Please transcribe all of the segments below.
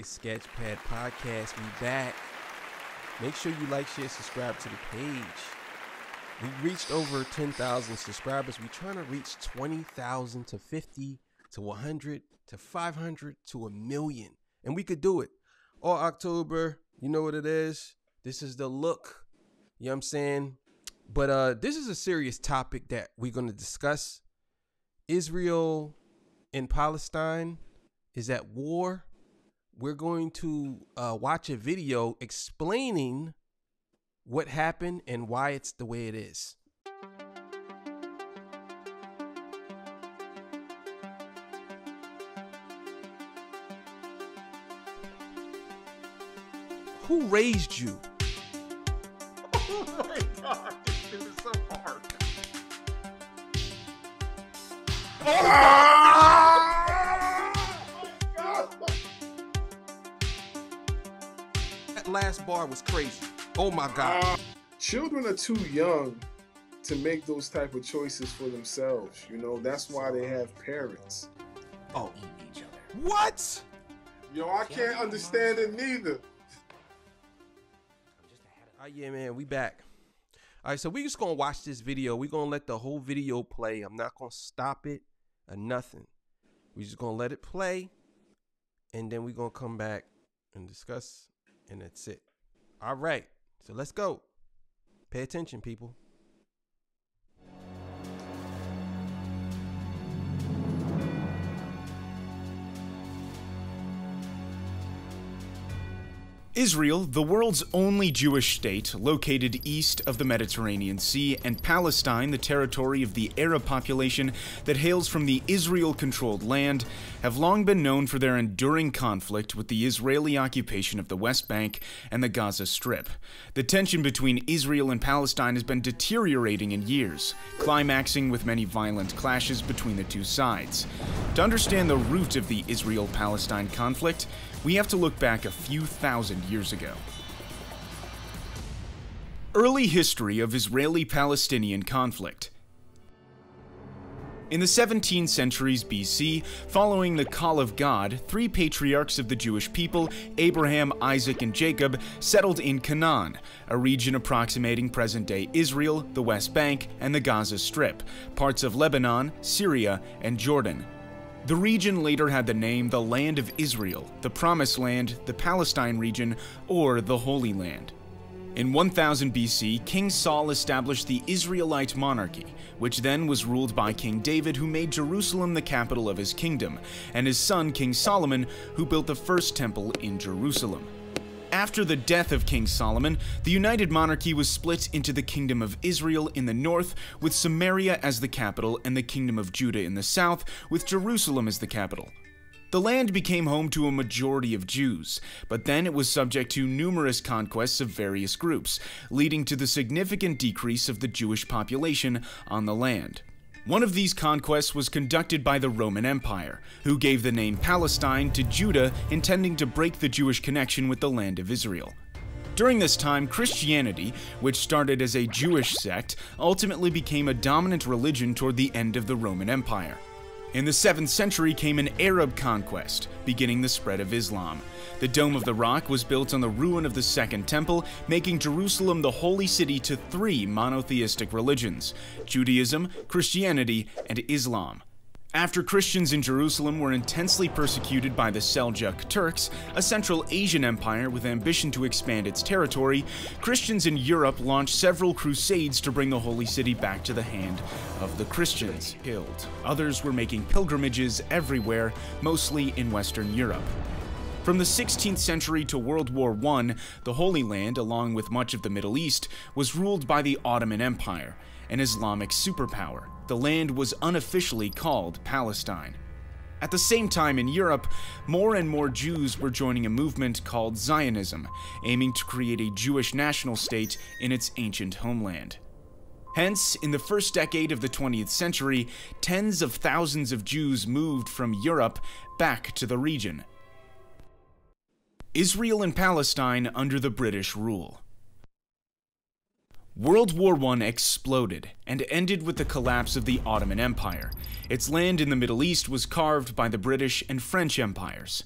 Sketchpad podcast. We back. Make sure you like, share, subscribe to the page. We reached over 10,000 subscribers. We're trying to reach 20,000 to 50 to 100 to 500 to 1 million, and we could do it. All October, you know what it is. This is the look. You know what I'm saying? But this is a serious topic that we're going to discuss. Israel and Palestine is at war. We're going to watch a video explaining what happened and why it's the way it is. Who raised you? Oh my God, this dude is so hard. Oh my! Last bar was crazy. Oh my God. Children are too young to make those type of choices for themselves. You know, that's why they have parents. Oh, each other. What? Yo, I can't understand it neither. Yeah, man, we back. All right, so we just gonna watch this video. We're gonna let the whole video play. I'm not gonna stop it or nothing. We're just gonna let it play, and then we're gonna come back and discuss. And that's it. All right, so let's go. Pay attention, people. Israel, the world's only Jewish state, located east of the Mediterranean Sea, and Palestine, the territory of the Arab population that hails from the Israel-controlled land, have long been known for their enduring conflict with the Israeli occupation of the West Bank and the Gaza Strip. The tension between Israel and Palestine has been deteriorating in years, climaxing with many violent clashes between the two sides. To understand the root of the Israel-Palestine conflict, we have to look back a few thousand years ago. Early history of Israeli-Palestinian conflict. In the 17th centuries BC, following the call of God, three patriarchs of the Jewish people, Abraham, Isaac, and Jacob, settled in Canaan, a region approximating present-day Israel, the West Bank, and the Gaza Strip, parts of Lebanon, Syria, and Jordan. The region later had the name the Land of Israel, the Promised Land, the Palestine region, or the Holy Land. In 1000 BC, King Saul established the Israelite monarchy, which then was ruled by King David, who made Jerusalem the capital of his kingdom, and his son King Solomon, who built the first temple in Jerusalem. After the death of King Solomon, the united monarchy was split into the Kingdom of Israel in the north, with Samaria as the capital, and the Kingdom of Judah in the south, with Jerusalem as the capital. The land became home to a majority of Jews, but then it was subject to numerous conquests of various groups, leading to the significant decrease of the Jewish population on the land. One of these conquests was conducted by the Roman Empire, who gave the name Palestine to Judah, intending to break the Jewish connection with the Land of Israel. During this time, Christianity, which started as a Jewish sect, ultimately became a dominant religion toward the end of the Roman Empire. In the 7th century came an Arab conquest, beginning the spread of Islam. The Dome of the Rock was built on the ruin of the Second Temple, making Jerusalem the holy city to three monotheistic religions: Judaism, Christianity, and Islam. After Christians in Jerusalem were intensely persecuted by the Seljuk Turks, a Central Asian empire with ambition to expand its territory, Christians in Europe launched several crusades to bring the holy city back to the hand of the Christians. Others were making pilgrimages everywhere, mostly in Western Europe. From the 16th century to World War I, the Holy Land, along with much of the Middle East, was ruled by the Ottoman Empire, an Islamic superpower. The land was unofficially called Palestine. At the same time in Europe, more and more Jews were joining a movement called Zionism, aiming to create a Jewish national state in its ancient homeland. Hence, in the first decade of the 20th century, tens of thousands of Jews moved from Europe back to the region. Israel and Palestine under the British rule. World War I exploded and ended with the collapse of the Ottoman Empire. Its land in the Middle East was carved by the British and French empires.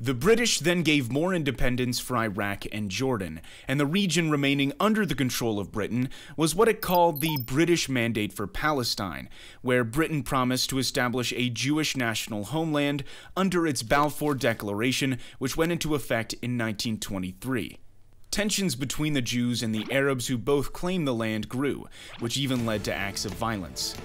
The British then gave more independence for Iraq and Jordan, and the region remaining under the control of Britain was what it called the British Mandate for Palestine, where Britain promised to establish a Jewish national homeland under its Balfour Declaration, which went into effect in 1923. Tensions between the Jews and the Arabs who both claimed the land grew, which even led to acts of violence.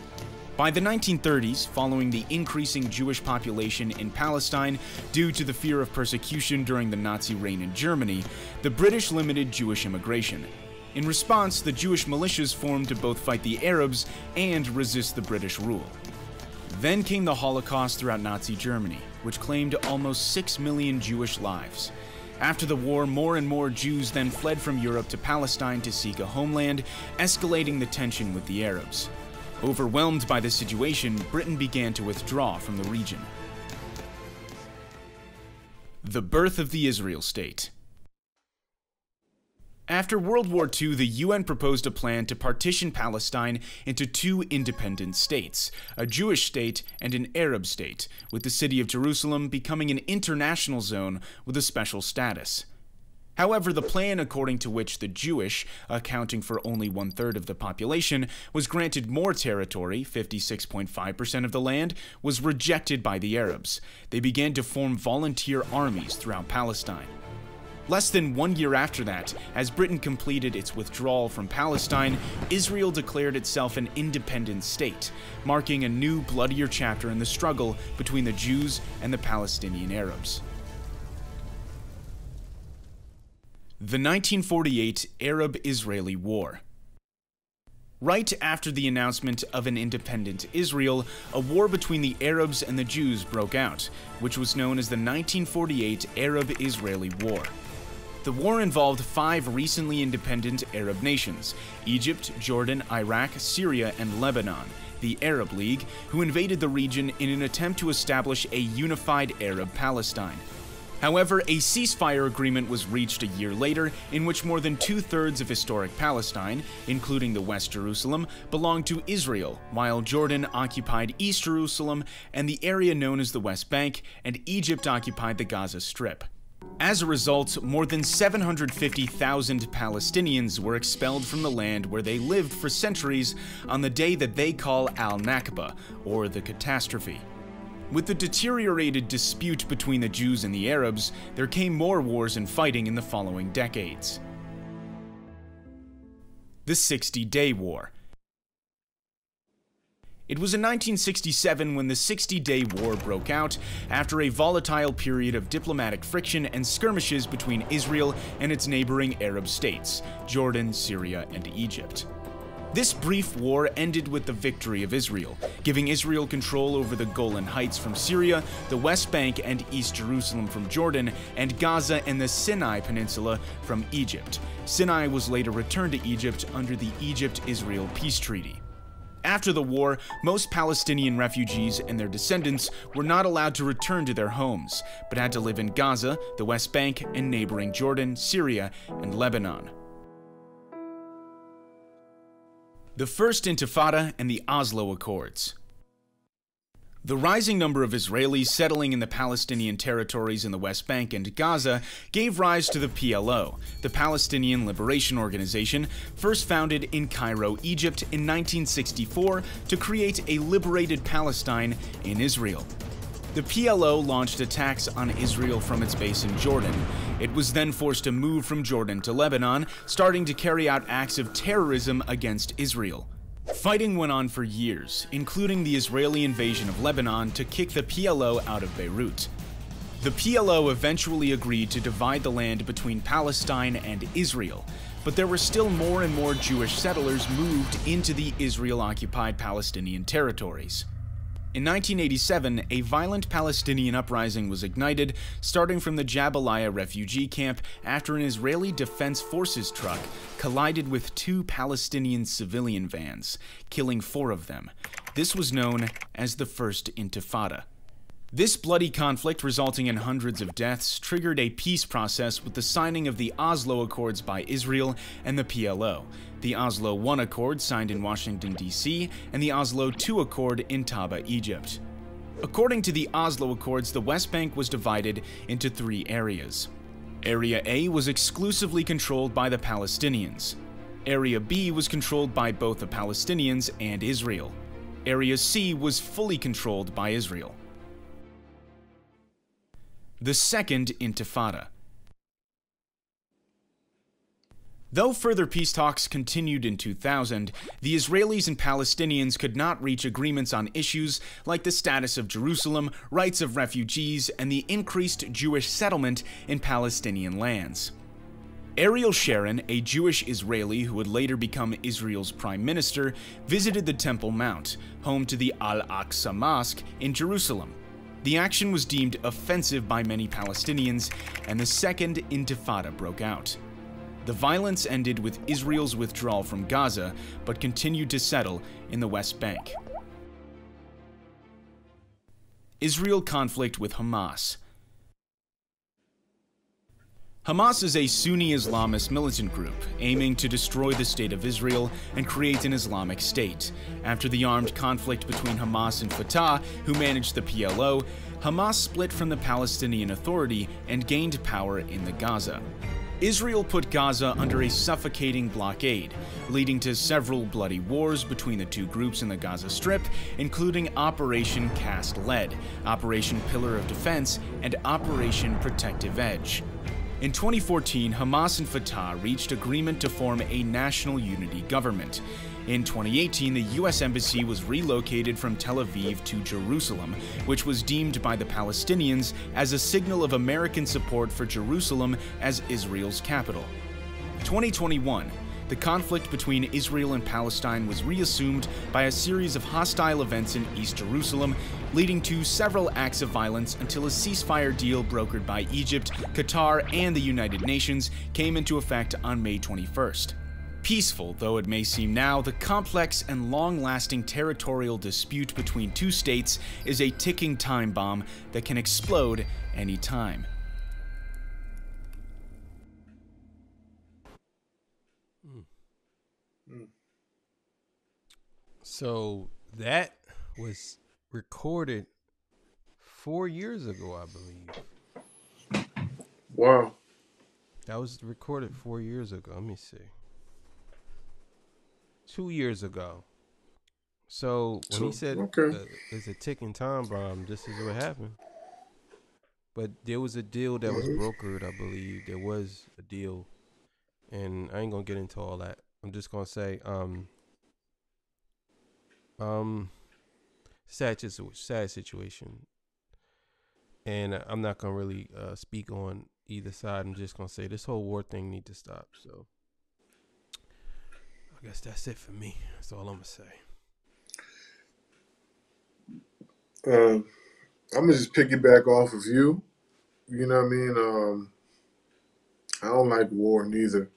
By the 1930s, following the increasing Jewish population in Palestine due to the fear of persecution during the Nazi reign in Germany, the British limited Jewish immigration. In response, the Jewish militias formed to both fight the Arabs and resist the British rule. Then came the Holocaust throughout Nazi Germany, which claimed almost 6 million Jewish lives. After the war, more and more Jews then fled from Europe to Palestine to seek a homeland, escalating the tension with the Arabs. Overwhelmed by this situation, Britain began to withdraw from the region. The birth of the Israel State. After World War II, the UN proposed a plan to partition Palestine into two independent states, a Jewish state and an Arab state, with the city of Jerusalem becoming an international zone with a special status. However, the plan according to which the Jewish, accounting for only one-third of the population, was granted more territory, 56.5% of the land, was rejected by the Arabs. They began to form volunteer armies throughout Palestine. Less than 1 year after that, as Britain completed its withdrawal from Palestine, Israel declared itself an independent state, marking a new, bloodier chapter in the struggle between the Jews and the Palestinian Arabs. The 1948 Arab-Israeli War. Right after the announcement of an independent Israel, a war between the Arabs and the Jews broke out, which was known as the 1948 Arab-Israeli War. The war involved five recently independent Arab nations: Egypt, Jordan, Iraq, Syria, and Lebanon, the Arab League, who invaded the region in an attempt to establish a unified Arab Palestine. However, a ceasefire agreement was reached a year later, in which more than two-thirds of historic Palestine, including the West Jerusalem, belonged to Israel, while Jordan occupied East Jerusalem and the area known as the West Bank, and Egypt occupied the Gaza Strip. As a result, more than 750,000 Palestinians were expelled from the land where they lived for centuries on the day that they call Al-Nakba, or the catastrophe. With the deteriorated dispute between the Jews and the Arabs, there came more wars and fighting in the following decades. The 60-Day War. It was in 1967 when the 60-Day War broke out, after a volatile period of diplomatic friction and skirmishes between Israel and its neighboring Arab states, Jordan, Syria, and Egypt. This brief war ended with the victory of Israel, giving Israel control over the Golan Heights from Syria, the West Bank and East Jerusalem from Jordan, and Gaza and the Sinai Peninsula from Egypt. Sinai was later returned to Egypt under the Egypt-Israel Peace Treaty. After the war, most Palestinian refugees and their descendants were not allowed to return to their homes, but had to live in Gaza, the West Bank, and neighboring Jordan, Syria, and Lebanon. The First Intifada and the Oslo Accords. The rising number of Israelis settling in the Palestinian territories in the West Bank and Gaza gave rise to the PLO, the Palestinian Liberation Organization, first founded in Cairo, Egypt in 1964 to create a liberated Palestine in Israel. The PLO launched attacks on Israel from its base in Jordan. It was then forced to move from Jordan to Lebanon, starting to carry out acts of terrorism against Israel. Fighting went on for years, including the Israeli invasion of Lebanon to kick the PLO out of Beirut. The PLO eventually agreed to divide the land between Palestine and Israel, but there were still more and more Jewish settlers moved into the Israel-occupied Palestinian territories. In 1987, a violent Palestinian uprising was ignited, starting from the Jabalia refugee camp after an Israeli Defense Forces truck collided with two Palestinian civilian vans, killing four of them. This was known as the First Intifada. This bloody conflict, resulting in hundreds of deaths, triggered a peace process with the signing of the Oslo Accords by Israel and the PLO, the Oslo I Accord signed in Washington, D.C., and the Oslo II Accord in Taba, Egypt. According to the Oslo Accords, the West Bank was divided into three areas. Area A was exclusively controlled by the Palestinians. Area B was controlled by both the Palestinians and Israel. Area C was fully controlled by Israel. The Second Intifada. Though further peace talks continued in 2000, the Israelis and Palestinians could not reach agreements on issues like the status of Jerusalem, rights of refugees, and the increased Jewish settlement in Palestinian lands. Ariel Sharon, a Jewish Israeli who would later become Israel's prime minister, visited the Temple Mount, home to the Al-Aqsa Mosque in Jerusalem. The action was deemed offensive by many Palestinians, and the Second Intifada broke out. The violence ended with Israel's withdrawal from Gaza, but continued to settle in the West Bank. Israel conflict with Hamas. Hamas is a Sunni Islamist militant group, aiming to destroy the state of Israel and create an Islamic state. After the armed conflict between Hamas and Fatah, who managed the PLO, Hamas split from the Palestinian Authority and gained power in the Gaza. Israel put Gaza under a suffocating blockade, leading to several bloody wars between the two groups in the Gaza Strip, including Operation Cast Lead, Operation Pillar of Defense, and Operation Protective Edge. In 2014, Hamas and Fatah reached agreement to form a national unity government. In 2018, the U.S. Embassy was relocated from Tel Aviv to Jerusalem, which was deemed by the Palestinians as a signal of American support for Jerusalem as Israel's capital. 2021, the conflict between Israel and Palestine was reassumed by a series of hostile events in East Jerusalem, leading to several acts of violence until a ceasefire deal brokered by Egypt, Qatar, and the United Nations came into effect on May 21st. Peaceful though it may seem now, the complex and long-lasting territorial dispute between two states is a ticking time bomb that can explode any time. So that was recorded 4 years ago, I believe. Wow. That was recorded 4 years ago. Let me see. 2 years ago. So when he said it's a ticking time bomb, this is what happened. But there was a deal that was brokered, I believe. There was a deal. And I ain't going to get into all that. I'm just going to say... sad situation, and I'm not gonna really speak on either side. I'm just gonna say this whole war thing need to stop. So I guess that's it for me. That's all I'm gonna say. I'm gonna just piggyback off of you. You know what I mean? I don't like war neither.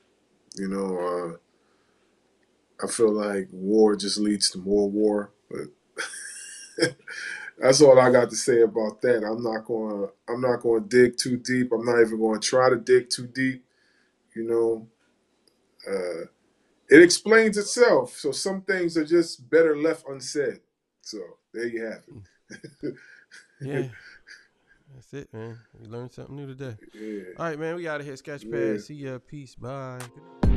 You know. I feel like war just leads to more war, but that's all I got to say about that. I'm not gonna dig too deep. I'm not even gonna try to dig too deep. You know, it explains itself. So some things are just better left unsaid. So there you have it. Yeah, that's it, man. We learned something new today. Yeah. All right, man. We out of here. Sketchpad. Yeah. See ya. Peace. Bye.